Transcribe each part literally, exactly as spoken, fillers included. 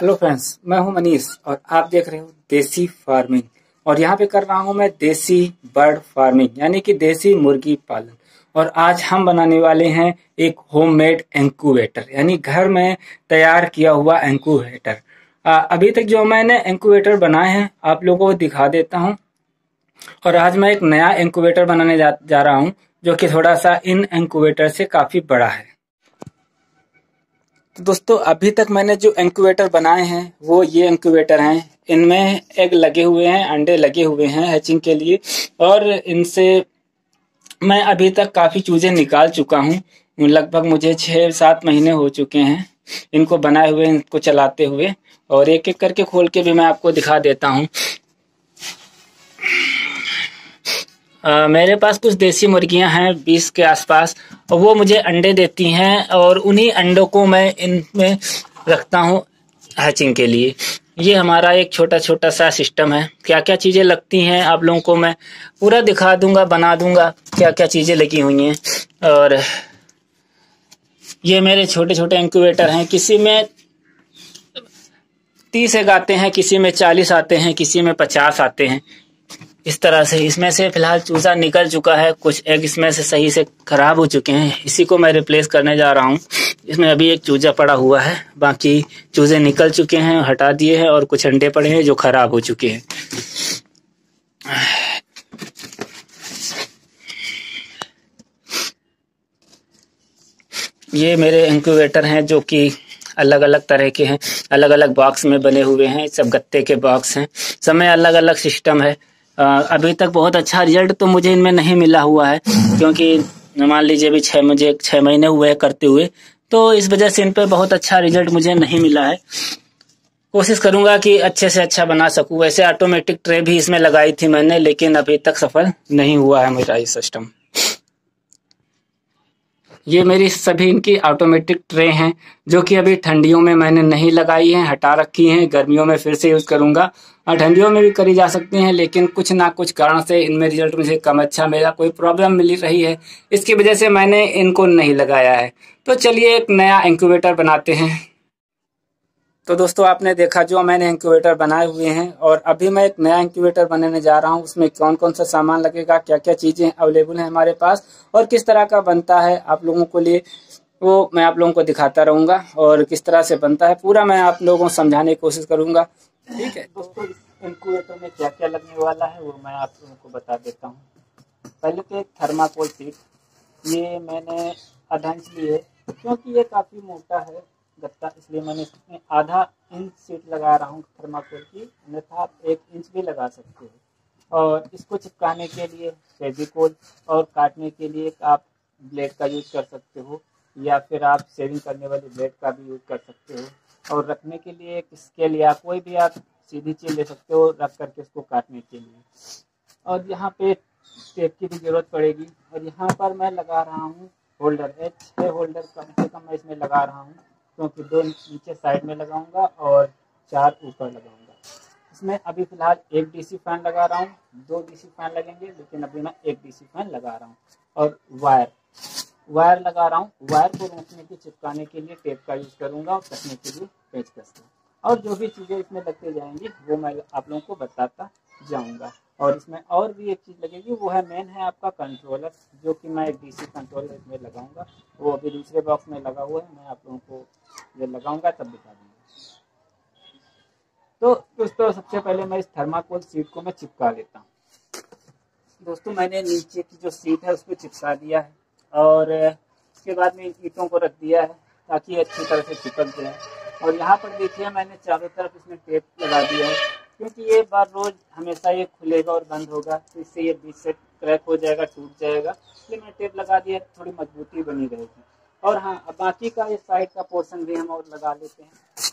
Hello friends, मैं हूं मनीष और आप देख रहे हो देसी फार्मिंग। और यहां पे कर रहा हूं मैं देसी बर्ड फार्मिंग यानी कि देसी मुर्गी पालन। और आज हम बनाने वाले हैं एक होममेड इंक्यूबेटर यानी घर में तैयार किया हुआ इंक्यूबेटर। अभी तक जो मैंने इंक्यूबेटर बनाए हैं आप लोगों को दिखा देता हूं। और आज मैं एक नया इंक्यूबेटर बनाने जा, जा रहा हूँ जो कि थोड़ा सा इन इंक्यूबेटर से काफी बड़ा है। तो दोस्तों, अभी तक मैंने जो इंक्यूबेटर बनाए हैं वो ये इंक्यूबेटर हैं। इनमें एग लगे हुए हैं, अंडे लगे हुए हैं हैचिंग के लिए। और इनसे मैं अभी तक काफ़ी चूज़ें निकाल चुका हूं। लगभग मुझे छः सात महीने हो चुके हैं इनको बनाए हुए, इनको चलाते हुए। और एक एक करके खोल के भी मैं आपको दिखा देता हूं। Uh, मेरे पास कुछ देसी मुर्गियां हैं बीस के आसपास, और वो मुझे अंडे देती हैं। और उन्हीं अंडों को मैं इनमें रखता हूँ हैचिंग के लिए। ये हमारा एक छोटा छोटा सा सिस्टम है। क्या क्या चीज़ें लगती हैं आप लोगों को मैं पूरा दिखा दूंगा, बना दूंगा क्या क्या चीज़ें लगी हुई हैं। और ये मेरे छोटे छोटे इंक्यूबेटर हैं। किसी में तीस एग आते हैं, किसी में चालीस आते हैं, किसी में पचास आते हैं। इस तरह से इसमें से फिलहाल चूजा निकल चुका है। कुछ एग इसमें से सही से खराब हो चुके हैं, इसी को मैं रिप्लेस करने जा रहा हूँ। इसमें अभी एक चूजा पड़ा हुआ है, बाकी चूजे निकल चुके हैं, हटा दिए हैं। और कुछ अंडे पड़े हैं जो खराब हो चुके हैं। ये मेरे इंक्यूबेटर हैं जो कि अलग अलग तरह के हैं, अलग अलग बॉक्स में बने हुए हैं। सब गत्ते के बॉक्स हैं, सब में अलग अलग सिस्टम है। अभी तक बहुत अच्छा रिजल्ट तो मुझे इनमें नहीं मिला हुआ है, क्योंकि मान लीजिए भी छः मुझे छः महीने हुए हैं करते हुए, तो इस वजह से इन पर बहुत अच्छा रिजल्ट मुझे नहीं मिला है। कोशिश करूंगा कि अच्छे से अच्छा बना सकूं। वैसे ऑटोमेटिक ट्रे भी इसमें लगाई थी मैंने, लेकिन अभी तक सफल नहीं हुआ है मेरा ये सिस्टम। ये मेरी सभी इनकी ऑटोमेटिक ट्रे हैं जो कि अभी ठंडियों में मैंने नहीं लगाई हैं, हटा रखी हैं। गर्मियों में फिर से यूज़ करूंगा और ठंडियों में भी करी जा सकती हैं, लेकिन कुछ ना कुछ कारण से इनमें रिजल्ट मुझे कम अच्छा मेरा कोई प्रॉब्लम मिल रही है, इसकी वजह से मैंने इनको नहीं लगाया है। तो चलिए एक नया इंक्यूबेटर बनाते हैं। तो दोस्तों, आपने देखा जो मैंने इंक्यूबेटर बनाए हुए हैं, और अभी मैं एक नया इंक्यूबेटर बनाने जा रहा हूं। उसमें कौन कौन सा सामान लगेगा, क्या क्या चीज़ें अवेलेबल हैं हमारे पास, और किस तरह का बनता है आप लोगों के लिए, वो मैं आप लोगों को दिखाता रहूंगा। और किस तरह से बनता है पूरा मैं आप लोगों को समझाने की कोशिश करूँगा। ठीक है दोस्तों, इंक्यूबेटर में क्या क्या लगने वाला है वो मैं आप लोगों को बता देता हूँ। पहले तो एक थर्माकोल शीट, ये मैंने आधा इंच ली है क्योंकि ये काफ़ी मोटा है गत्ता, इसलिए मैंने इसमें आधा इंच सीट लगा रहा हूँ थर्माकोल की, अन्यथा आप एक इंच भी लगा सकते हो। और इसको चिपकाने के लिए फेविकोल, और काटने के लिए आप ब्लेड का यूज़ कर सकते हो, या फिर आप शेविंग करने वाली ब्लेड का भी यूज़ कर सकते हो। और रखने के लिए एक स्केल या कोई भी आप सीधी चीज ले सकते हो रख करके उसको काटने के लिए। और यहाँ पे टेप की भी जरूरत पड़ेगी। और यहाँ पर मैं लगा रहा हूँ होल्डर, ये छः होल्डर कम से कम मैं इसमें लगा रहा हूँ, क्योंकि दो नीचे साइड में लगाऊंगा और चार ऊपर लगाऊंगा। इसमें अभी फिलहाल एक डीसी फैन लगा रहा हूँ, दो डीसी फैन लगेंगे, लेकिन अभी मैं एक डीसी फैन लगा रहा हूँ। और वायर वायर लगा रहा हूँ। वायर को रोकने के चिपकाने के लिए टेप का यूज़ करूँगा, और कसने के लिए पेचकस का। और जो भी चीज़ें इसमें लगती जाएंगी वो मैं आप लोगों को बताता जाऊँगा। और इसमें और भी एक चीज़ लगेगी, वो है मेन है आपका कंट्रोलर, जो कि मैं एक डीसी कंट्रोलर इसमें लगाऊंगा। वो अभी दूसरे बॉक्स में लगा हुआ है, मैं आप लोगों को जब लगाऊंगा तब दिखा दूंगा। तो दोस्तों, सबसे पहले मैं इस थर्माकोल सीट को मैं चिपका लेता हूँ। दोस्तों, मैंने नीचे की जो सीट है उसको चिपका दिया है, और उसके बाद में ईंटों को रख दिया है ताकि अच्छी तरह से चिपक जाए। और यहाँ पर देखिए मैंने चारों तरफ इसमें टेप लगा दिया है, क्योंकि ये बार रोज हमेशा ये खुलेगा और बंद होगा, तो इससे ये बीच से क्रैक हो जाएगा, टूट जाएगा, इसलिए मैंने टेप लगा दिया, थोड़ी मजबूती बनी रहेगी। और हाँ, अब बाकी का ये साइड का पोर्शन भी हम और लगा लेते हैं।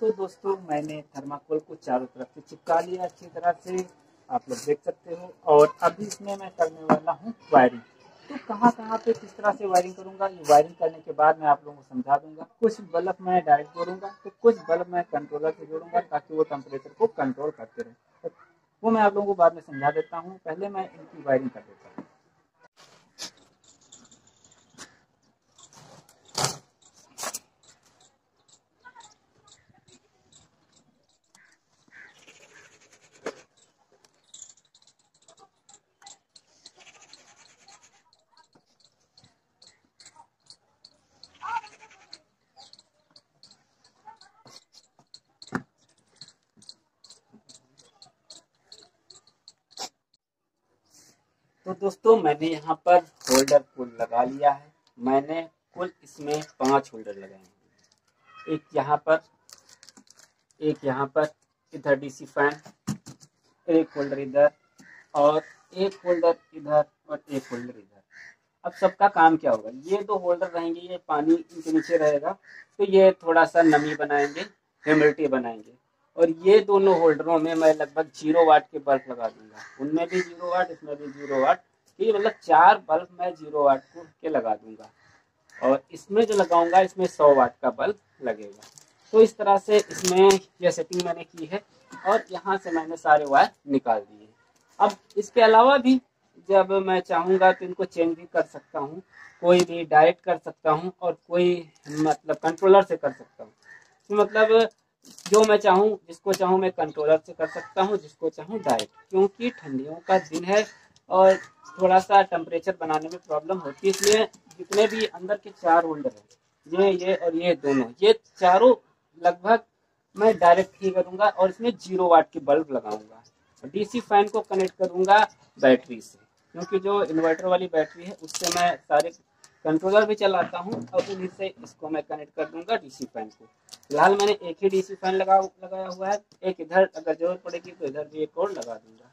तो दोस्तों मैंने थर्माकोल को चारों तरफ से चिपका लिया अच्छी तरह से, आप लोग देख सकते हो। और अभी इसमें मैं करने वाला हूँ वायरिंग, तो कहाँ कहाँ पे किस तरह से वायरिंग करूँगा ये वायरिंग करने के बाद मैं आप लोगों को समझा दूंगा। कुछ बल्ब मैं डायरेक्ट जोड़ूंगा तो कुछ बल्ब मैं कंट्रोलर से जोड़ूंगा ताकि वो टेम्परेचर को कंट्रोल करते रहे, वो मैं आप लोगों को बाद में समझा देता हूँ। पहले मैं इनकी वायरिंग कर देता हूँ। तो दोस्तों मैंने यहाँ पर होल्डर कुल लगा लिया है, मैंने कुल इसमें पांच होल्डर लगाए हैं, एक यहाँ पर, एक यहाँ पर, इधर डीसी फैन, एक होल्डर इधर और एक होल्डर इधर और एक होल्डर इधर। अब सबका काम क्या होगा, ये दो होल्डर रहेंगे, ये पानी इनके नीचे रहेगा तो ये थोड़ा सा नमी बनाएंगे, ह्यूमिडिटी बनाएंगे। और ये दोनों होल्डरों में मैं लगभग जीरो वाट के बल्ब लगा दूंगा, उनमें भी जीरो वाट, इसमें भी जीरो वाट, ये मतलब चार बल्ब मैं जीरो वाट को के लगा दूंगा। और इसमें जो लगाऊंगा इसमें सौ वाट का बल्ब लगेगा। तो इस तरह से इसमें यह सेटिंग मैंने की है और यहाँ से मैंने सारे वायर निकाल दिए। अब इसके अलावा भी जब मैं चाहूँगा तो इनको चेंज भी कर सकता हूँ, कोई भी डायरेक्ट कर सकता हूँ और कोई मतलब कंट्रोलर से कर सकता हूँ। तो मतलब जो मैं चाहूँ, जिसको चाहूँ मैं कंट्रोलर से कर सकता हूँ, जिसको चाहूँ डायरेक्ट, क्योंकि ठंडियों का दिन है और थोड़ा सा टेम्परेचर बनाने में प्रॉब्लम होती है, इसलिए जितने भी अंदर के चार होल्डर हैं, ये ये और ये दोनों, ये चारों लगभग मैं डायरेक्ट ही करूँगा और इसमें जीरो वाट के बल्ब लगाऊंगा। डीसी फैन को कनेक्ट करूँगा बैटरी से, क्योंकि जो इन्वर्टर वाली बैटरी है उससे मैं सारे कंट्रोलर भी चलाता हूँ और उन्हीं से इसको मैं कनेक्ट कर दूंगा डीसी फैन को। फिलहाल मैंने एक ही डीसी फैन लगा लगाया हुआ है, एक इधर अगर जरूरत पड़ेगी तो इधर भी एक और लगा दूंगा,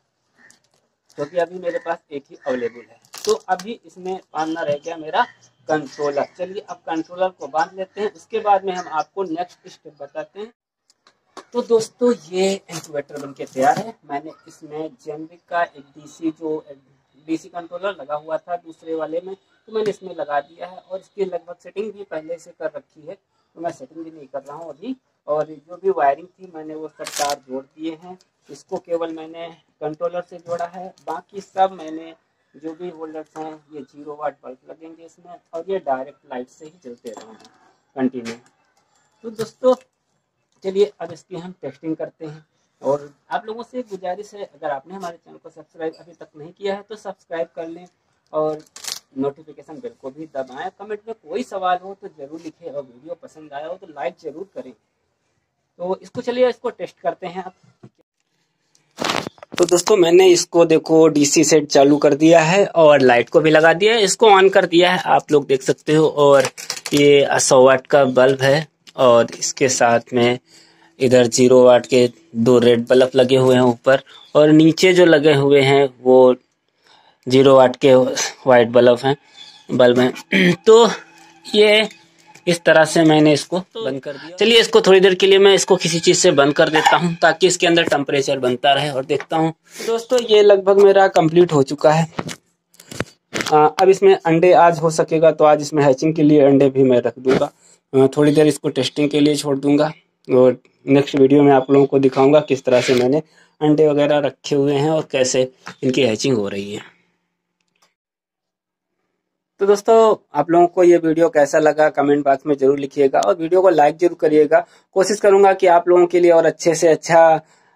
क्योंकि अभी मेरे पास एक ही अवेलेबल है। तो अभी इसमें बांधना रह गया मेरा कंट्रोलर। चलिए अब कंट्रोलर को बांध लेते हैं, उसके बाद में हम आपको नेक्स्ट स्टेप बताते हैं। तो दोस्तों ये इनक्यूबेटर बन के तैयार है। मैंने इसमें जेनविक का एक डीसी जो डीसी कंट्रोलर लगा हुआ था दूसरे वाले में, तो मैंने इसमें लगा दिया है और इसकी लगभग सेटिंग भी पहले से कर रखी है, तो मैं सेटिंग भी नहीं कर रहा हूँ अभी। और जो भी वायरिंग थी मैंने वो सब तार जोड़ दिए हैं, इसको केवल मैंने कंट्रोलर से जोड़ा है, बाकी सब मैंने जो भी होल्डर्स हैं ये जीरो वाट बल्ब लगेंगे इसमें और ये डायरेक्ट लाइट से ही चलते रहेंगे कंटिन्यू। तो दोस्तों चलिए अब इसकी हम टेस्टिंग करते हैं। और आप लोगों से गुजारिश है, अगर आपने हमारे चैनल को सब्सक्राइब अभी तक नहीं किया है तो सब्सक्राइब कर लें और नोटिफिकेशन बेल को भी दबाएं। कमेंट में कोई सवाल हो तो जरूर लिखें और वीडियो पसंद आया हो तो लाइक जरूर करें। तो इसको चलिए इसको टेस्ट करते हैं आप। तो दोस्तों मैंने इसको देखो डीसी सेट चालू कर दिया है और लाइट को भी लगा दिया है, इसको ऑन कर दिया है, आप लोग देख सकते हो। और ये सौ वाट का बल्ब है और इसके साथ में इधर जीरो वाट के दो रेड बल्ब लगे हुए हैं ऊपर, और नीचे जो लगे हुए हैं वो जीरो वाट के वाइट बल्ब हैं बल्ब हैं। तो ये इस तरह से मैंने इसको बंद कर दिया। चलिए इसको थोड़ी देर के लिए मैं इसको किसी चीज़ से बंद कर देता हूँ ताकि इसके अंदर टेम्परेचर बनता रहे और देखता हूँ। दोस्तों ये लगभग मेरा कंप्लीट हो चुका है। आ, अब इसमें अंडे आज हो सकेगा तो आज इसमें हैचिंग के लिए अंडे भी मैं रख दूंगा। आ, थोड़ी देर इसको टेस्टिंग के लिए छोड़ दूंगा और नेक्स्ट वीडियो में आप लोगों को दिखाऊंगा किस तरह से मैंने अंडे वगैरह रखे हुए हैं और कैसे इनकी हैचिंग हो रही है। तो दोस्तों आप लोगों को ये वीडियो कैसा लगा कमेंट बॉक्स में जरूर लिखिएगा और वीडियो को लाइक जरूर करिएगा। कोशिश करूंगा कि आप लोगों के लिए और अच्छे से अच्छा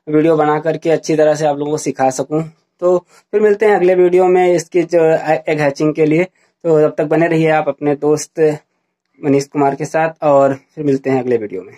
वीडियो बना करके अच्छी तरह से आप लोगों को सिखा सकूं। तो फिर मिलते हैं अगले वीडियो में इसकी जो एग हैचिंग के लिए। तो तब तक बने रहिए आप अपने दोस्त मनीष कुमार के साथ और फिर मिलते हैं अगले वीडियो में।